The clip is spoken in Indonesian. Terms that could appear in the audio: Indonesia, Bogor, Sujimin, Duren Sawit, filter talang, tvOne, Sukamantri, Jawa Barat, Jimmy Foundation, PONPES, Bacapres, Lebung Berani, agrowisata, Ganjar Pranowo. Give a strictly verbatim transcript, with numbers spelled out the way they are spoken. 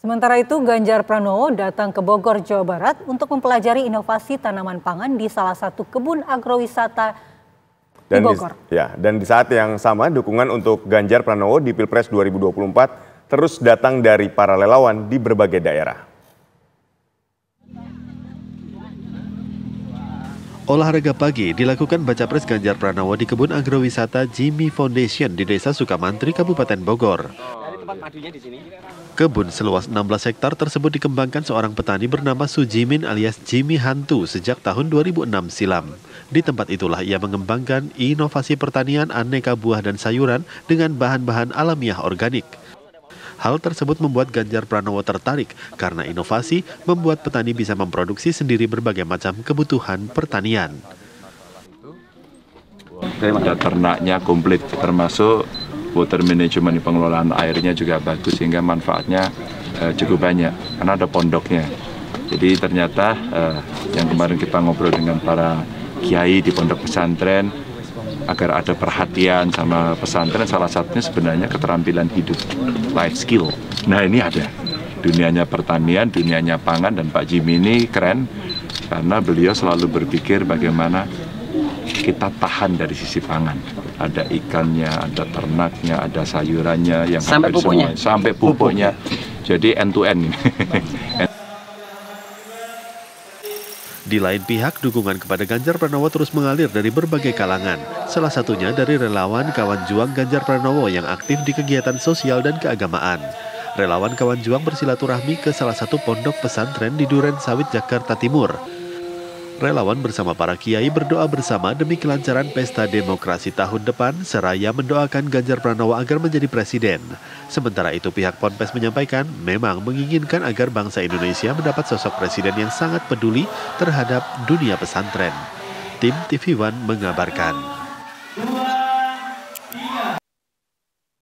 Sementara itu, Ganjar Pranowo datang ke Bogor, Jawa Barat untuk mempelajari inovasi tanaman pangan di salah satu kebun agrowisata di dan Bogor. Di, ya, dan di saat yang sama, dukungan untuk Ganjar Pranowo di Pilpres dua ribu dua puluh empat terus datang dari para relawan di berbagai daerah. Olahraga pagi dilakukan Bacapres Ganjar Pranowo di kebun agrowisata Jimmy Foundation di Desa Sukamantri, Kabupaten Bogor. Kebun seluas enam belas hektar tersebut dikembangkan seorang petani bernama Sujimin alias Jimmy Hantu sejak tahun dua ribu enam silam. Di tempat itulah ia mengembangkan inovasi pertanian aneka buah dan sayuran dengan bahan-bahan alamiah organik. Hal tersebut membuat Ganjar Pranowo tertarik karena inovasi membuat petani bisa memproduksi sendiri berbagai macam kebutuhan pertanian. Ada ternaknya komplit termasuk water management, pengelolaan airnya juga bagus sehingga manfaatnya eh, cukup banyak karena ada pondoknya. Jadi ternyata eh, yang kemarin kita ngobrol dengan para kiai di pondok pesantren agar ada perhatian sama pesantren, salah satunya sebenarnya keterampilan hidup, life skill. Nah ini ada dunianya pertanian, dunianya pangan, dan Pak Jimmy ini keren karena beliau selalu berpikir bagaimana kita tahan dari sisi pangan. Ada ikannya, ada ternaknya, ada sayurannya, yang sampai pupuknya. Semua, sampai pupuknya. Jadi end to end. Di lain pihak, dukungan kepada Ganjar Pranowo terus mengalir dari berbagai kalangan. Salah satunya dari relawan Kawan Juang Ganjar Pranowo yang aktif di kegiatan sosial dan keagamaan. Relawan Kawan Juang bersilaturahmi ke salah satu pondok pesantren di Duren Sawit, Jakarta Timur. Relawan bersama para kiai berdoa bersama demi kelancaran pesta demokrasi tahun depan seraya mendoakan Ganjar Pranowo agar menjadi presiden. Sementara itu pihak PONPES menyampaikan memang menginginkan agar bangsa Indonesia mendapat sosok presiden yang sangat peduli terhadap dunia pesantren. Tim T V One mengabarkan.